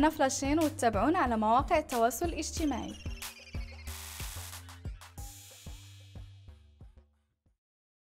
أنا فلاشين وتتابعونا على مواقع التواصل الاجتماعي.